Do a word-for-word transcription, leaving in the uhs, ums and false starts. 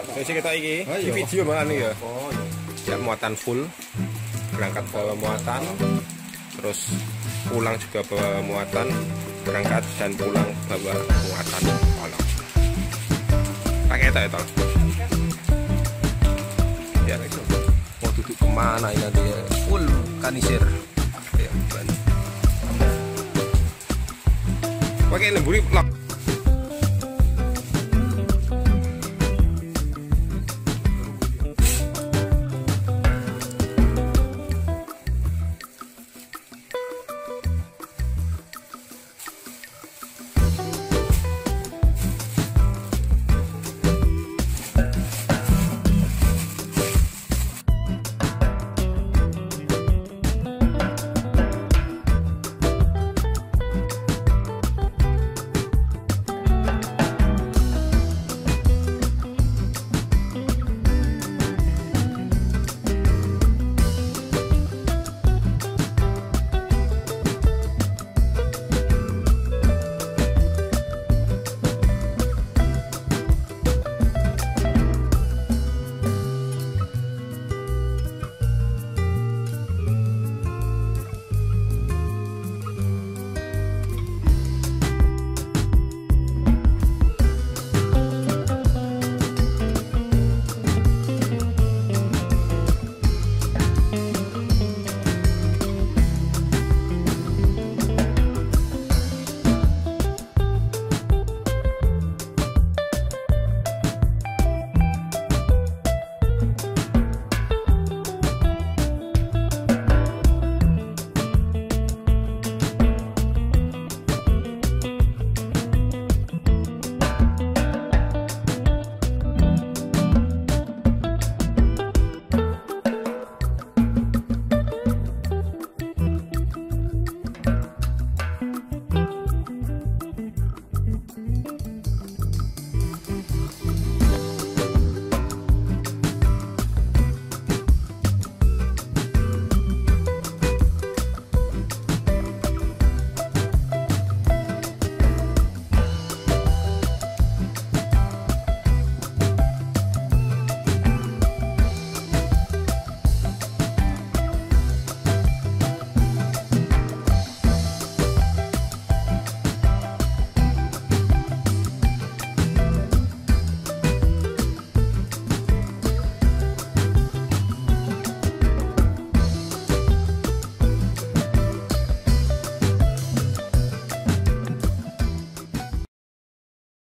Saya ketagi, ini video bahan nih ya. Ya muatan full, berangkat bawa muatan, terus pulang juga bawa muatan, berangkat dan pulang bawa muatan. Tolong, pakai itu ya tolong. Ya, mau duduk kemana ini nanti ya? Full kanisir. Ya, pakai lemburi.